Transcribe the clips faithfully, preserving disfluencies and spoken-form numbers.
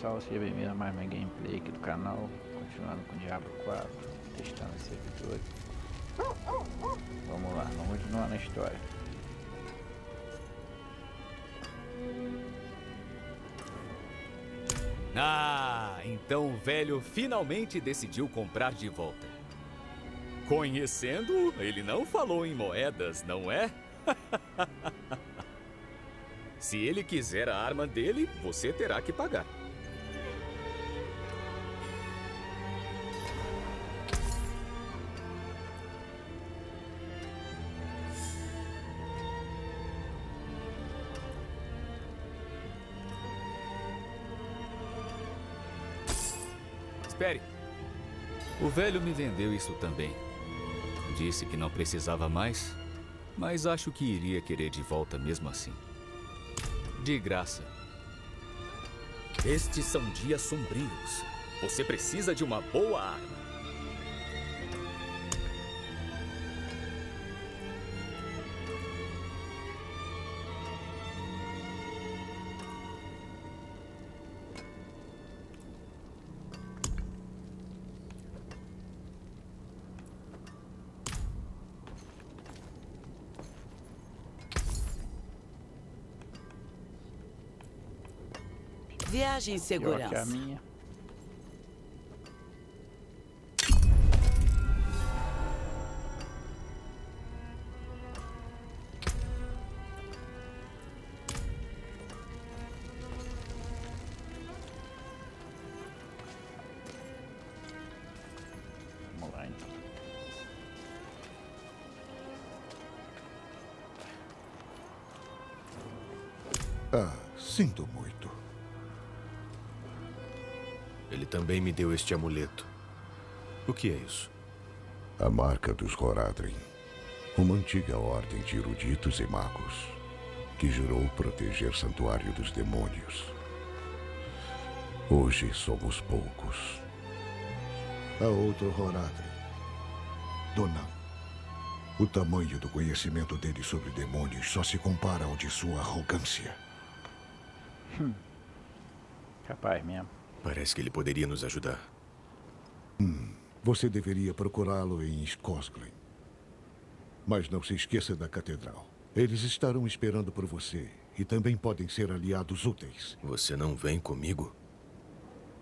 pessoal, seja bem-vindo a mais uma gameplay aqui do canal, continuando com Diablo quatro, testando os servidores. Vamos lá, vamos continuar na história. Ah, então o velho finalmente decidiu comprar de volta. Conhecendo-o, ele não falou em moedas, não é? Se ele quiser a arma dele, você terá que pagar. Espere. O velho me vendeu isso também. Disse que não precisava mais, mas acho que iria querer de volta mesmo assim. De graça. Estes são dias sombrios. Você precisa de uma boa arma. Viagem em segurança. Vamos lá, então. Ah, sinto muito. Ele também me deu este amuleto. O que é isso? A marca dos Horadrim, uma antiga ordem de eruditos e magos, que jurou proteger o santuário dos demônios. Hoje somos poucos. Há outro Horadrim, Donal. O tamanho do conhecimento dele sobre demônios só se compara ao de sua arrogância. Hum. Capaz mesmo. Parece que ele poderia nos ajudar. Hum, você deveria procurá-lo em Skosglen. Mas não se esqueça da Catedral. Eles estarão esperando por você e também podem ser aliados úteis. Você não vem comigo?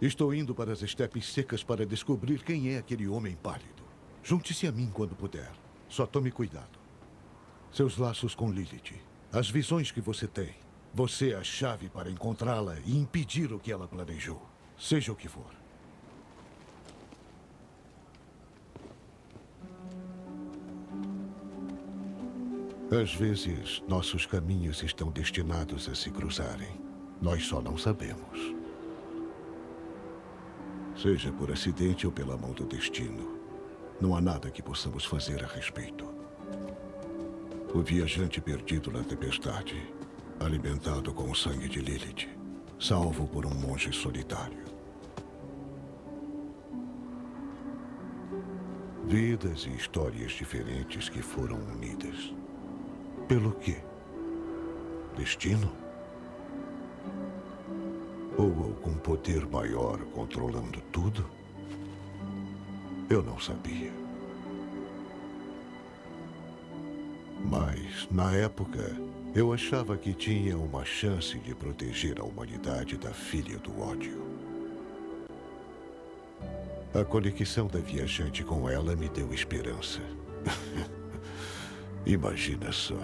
Estou indo para as estepes secas para descobrir quem é aquele homem pálido. Junte-se a mim quando puder. Só tome cuidado. Seus laços com Lilith, as visões que você tem. Você é a chave para encontrá-la e impedir o que ela planejou. Seja o que for. Às vezes, nossos caminhos estão destinados a se cruzarem. Nós só não sabemos. Seja por acidente ou pela mão do destino, não há nada que possamos fazer a respeito. O viajante perdido na tempestade, alimentado com o sangue de Lilith, salvo por um monge solitário. Vidas e histórias diferentes que foram unidas. Pelo quê? Destino? Ou algum poder maior controlando tudo? Eu não sabia. Mas, na época, eu achava que tinha uma chance de proteger a humanidade da filha do ódio. A conexão da viajante com ela me deu esperança. Imagina só.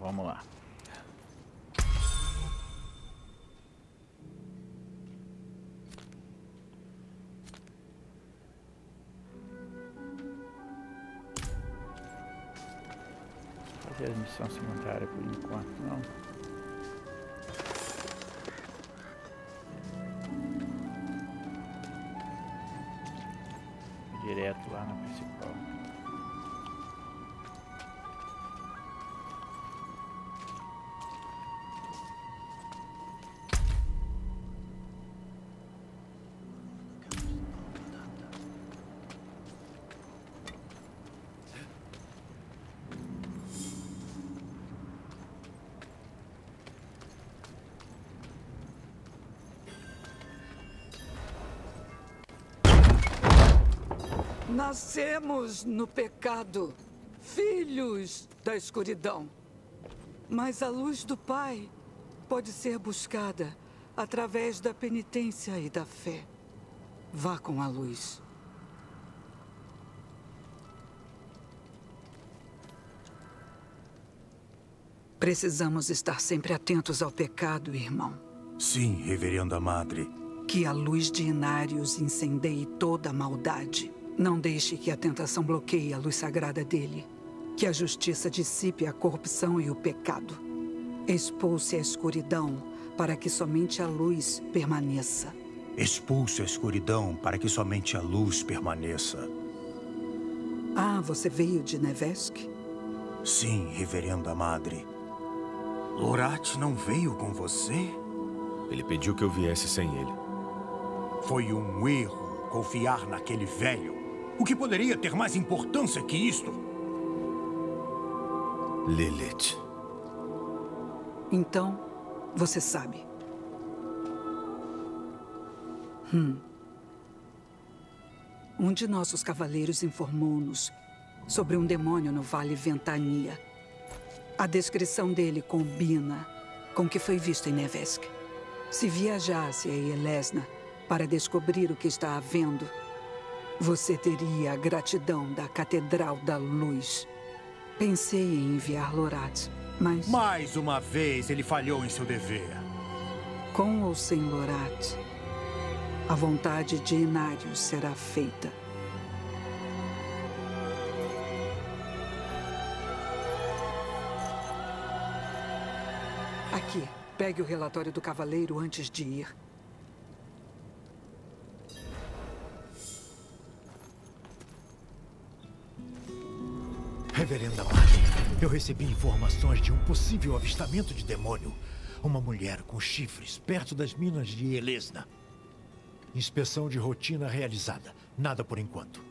vamos lá. Fazer a missão secundária por enquanto não. Direto lá na principal. Nascemos no pecado, filhos da escuridão. Mas a luz do Pai pode ser buscada através da penitência e da fé. Vá com a luz. Precisamos estar sempre atentos ao pecado, irmão. Sim, Reverenda Madre. Que a luz de Inarius incendeie toda a maldade. Não deixe que a tentação bloqueie a luz sagrada dele. Que a justiça dissipe a corrupção e o pecado. Expulse a escuridão para que somente a luz permaneça. Expulse a escuridão para que somente a luz permaneça. Ah, você veio de Nevesk? Sim, Reverenda Madre. Lorath não veio com você? Ele pediu que eu viesse sem ele. Foi um erro confiar naquele velho. O que poderia ter mais importância que isto? Lilith. Então, você sabe. Hum. Um de nossos cavaleiros informou-nos sobre um demônio no Vale Ventania. A descrição dele combina com o que foi visto em Nevesk. Se viajasse a Elesna para descobrir o que está havendo, você teria a gratidão da Catedral da Luz. Pensei em enviar Lorath, mas... Mais uma vez ele falhou em seu dever. Com ou sem Lorath, a vontade de Inarius será feita. Aqui, pegue o relatório do cavaleiro antes de ir. Reverenda Martin, eu recebi informações de um possível avistamento de demônio. Uma mulher com chifres perto das minas de Elesna. Inspeção de rotina realizada. Nada por enquanto.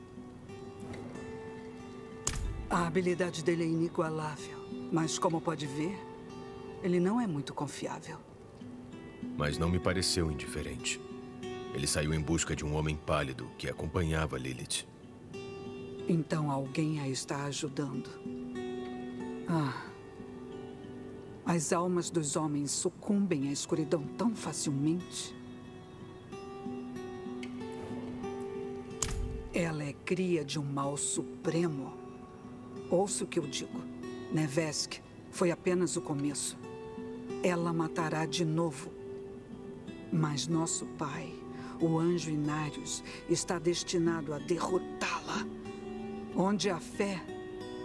A habilidade dele é inigualável. Mas como pode ver, ele não é muito confiável. Mas não me pareceu indiferente. Ele saiu em busca de um homem pálido que acompanhava Lilith. Então alguém a está ajudando. Ah. As almas dos homens sucumbem à escuridão tão facilmente. Ela é cria de um mal supremo. Ouça o que eu digo. Nevesk foi apenas o começo. Ela matará de novo. Mas nosso pai, o anjo Inarius, está destinado a derrotá-la. Onde a fé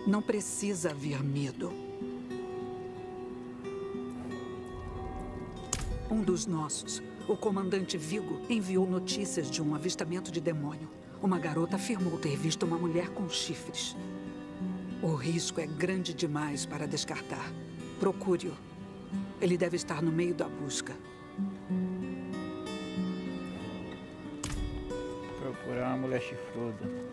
não precisa haver medo. Um dos nossos, o comandante Vigo, enviou notícias de um avistamento de demônio. Uma garota afirmou ter visto uma mulher com chifres. O risco é grande demais para descartar. Procure-o. Ele deve estar no meio da busca. Procurar uma mulher chifruda.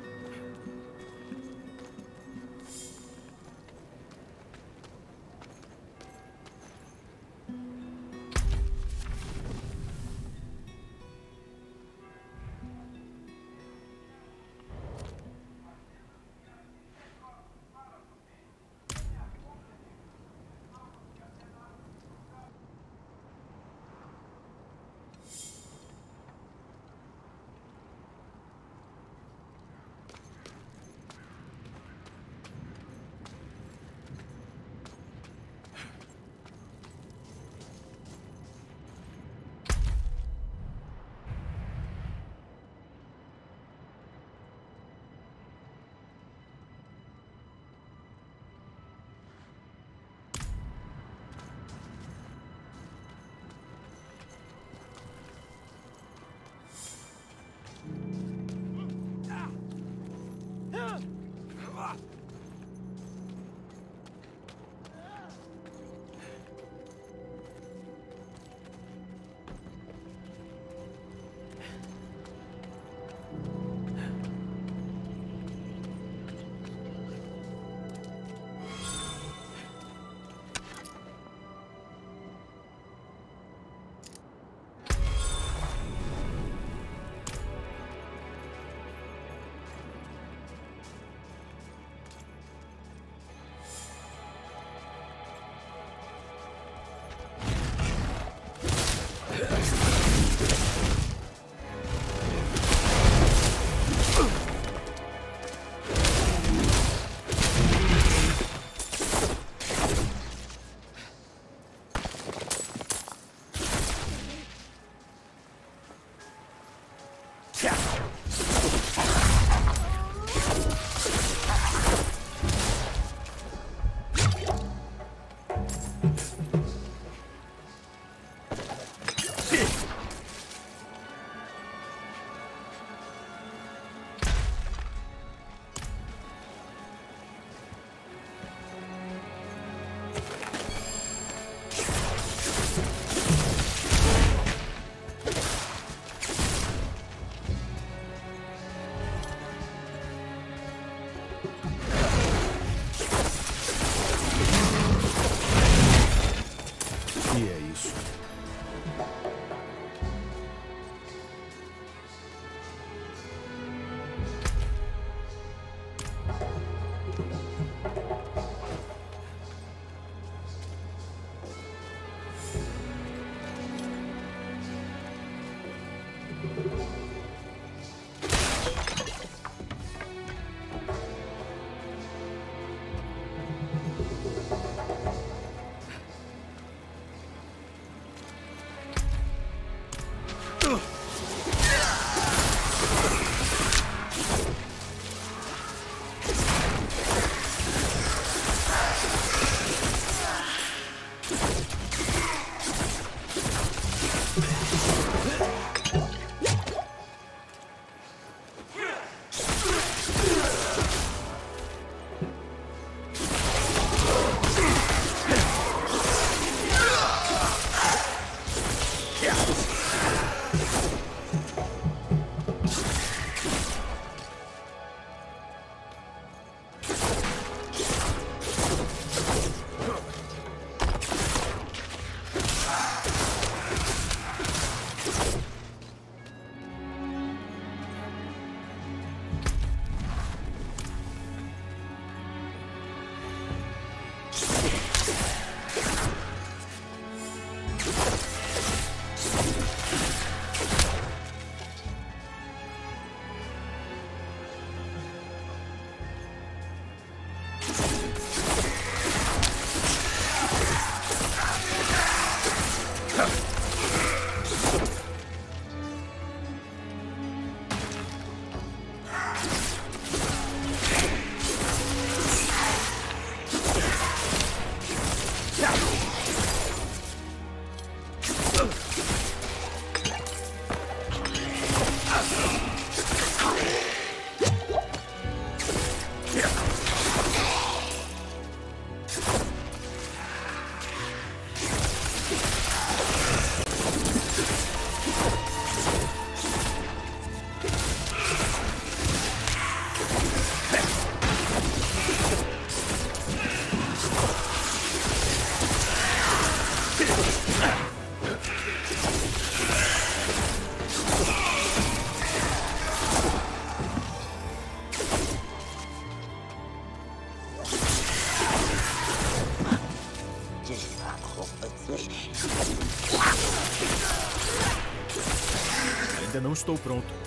Ainda não estou pronto.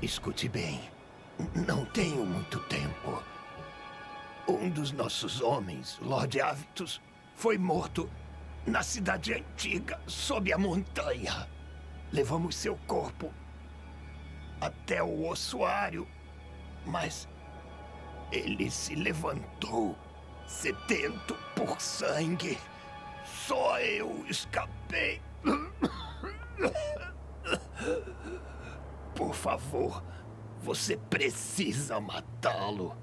Escute bem. Não tenho muito tempo. Um dos nossos homens, Lorde Avitus, foi morto na cidade antiga, sob a montanha. Levamos seu corpo até o ossuário, mas ele se levantou, sedento por sangue. Só eu escapei. Por favor, você precisa matá-lo.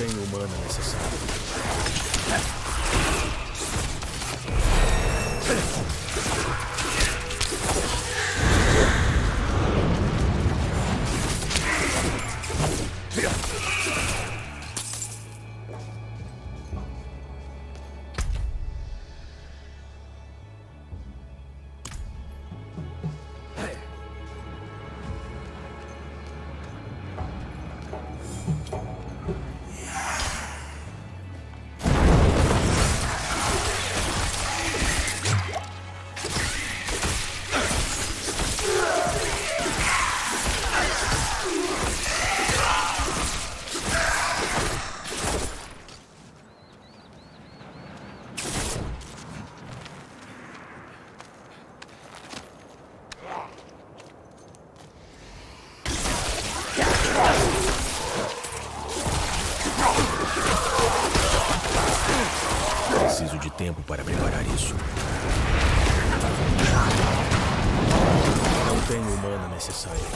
Tenho humana necessária.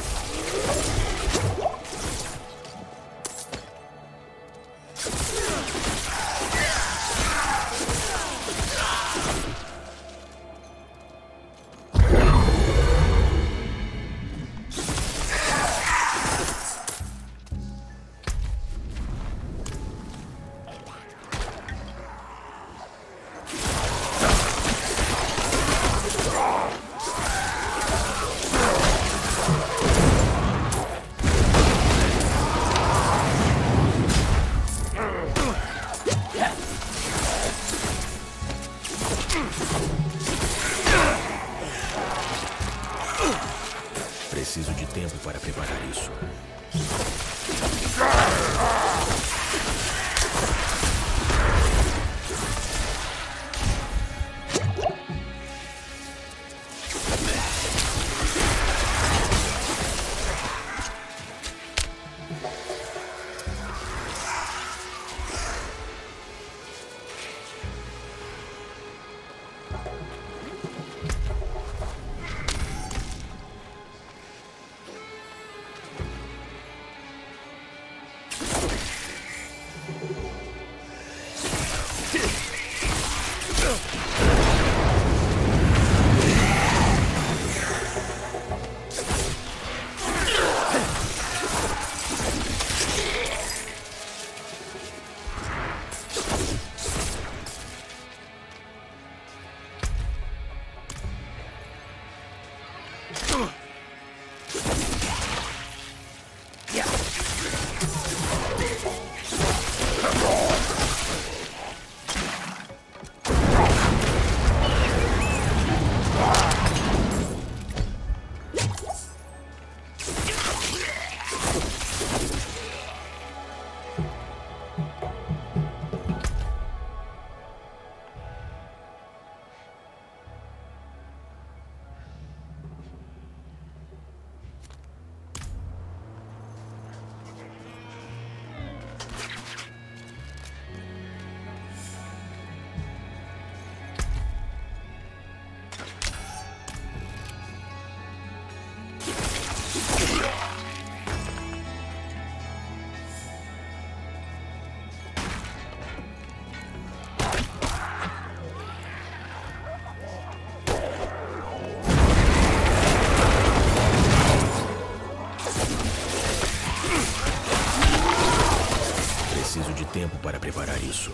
Preciso de tempo para preparar isso.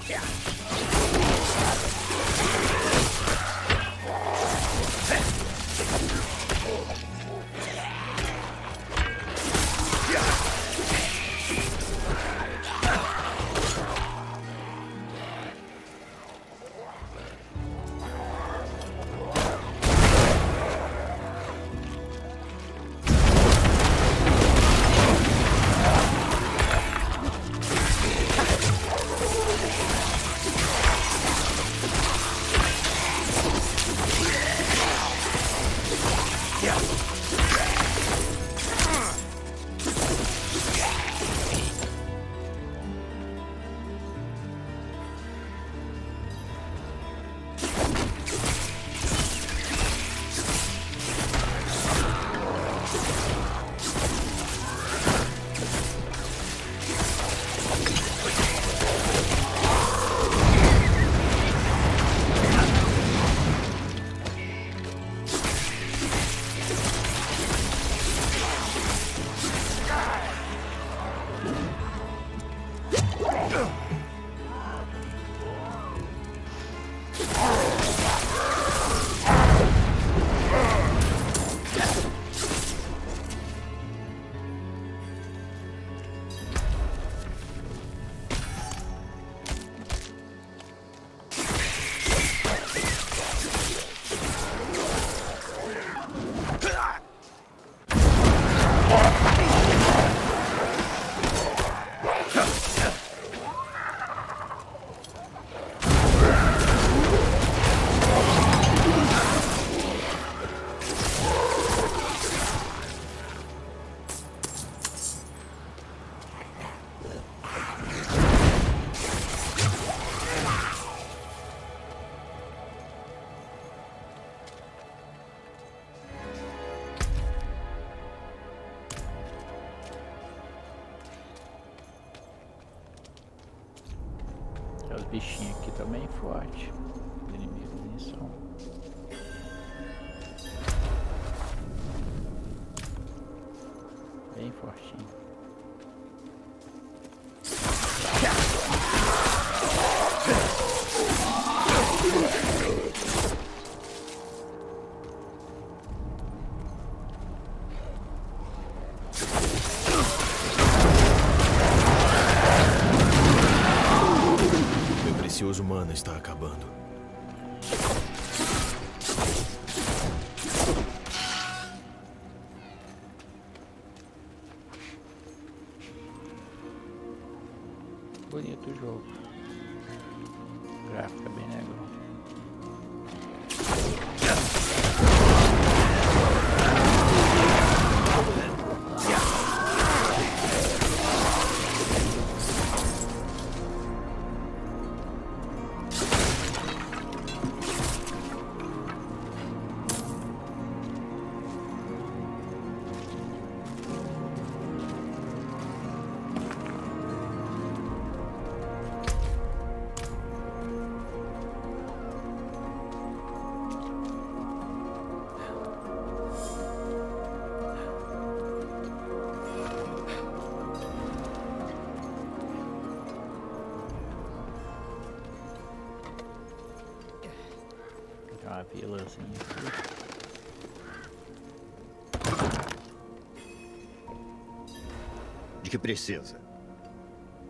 Bichinho aqui também é forte. Inimigos nem são. Bem fortinho. Precioso mana está acabando. Bonito o jogo. Gráfica bem legal. Uma vilazinha aqui. De que precisa?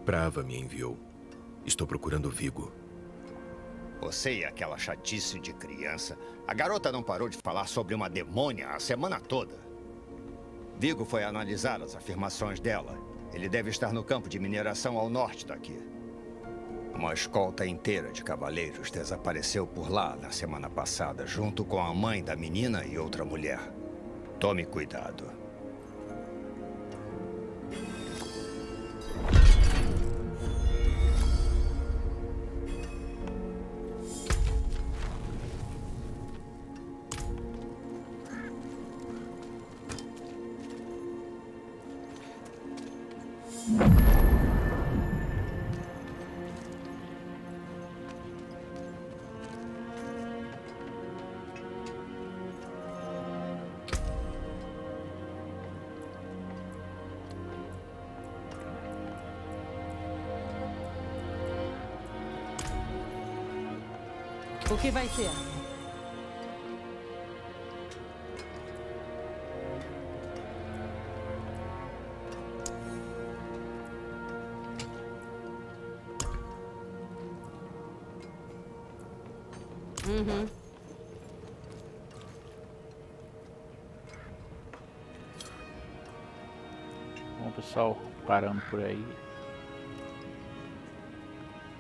Prava me enviou. Estou procurando Vigo. Você e aquela chatice de criança. A garota não parou de falar sobre uma demônia a semana toda. Vigo foi analisar as afirmações dela. Ele deve estar no campo de mineração ao norte daqui. Uma escolta inteira de cavaleiros desapareceu por lá na semana passada, junto com a mãe da menina e outra mulher. Tome cuidado. O que vai ser? Uhum. Bom, pessoal, parando por aí.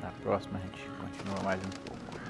Na próxima a gente continua mais um pouco.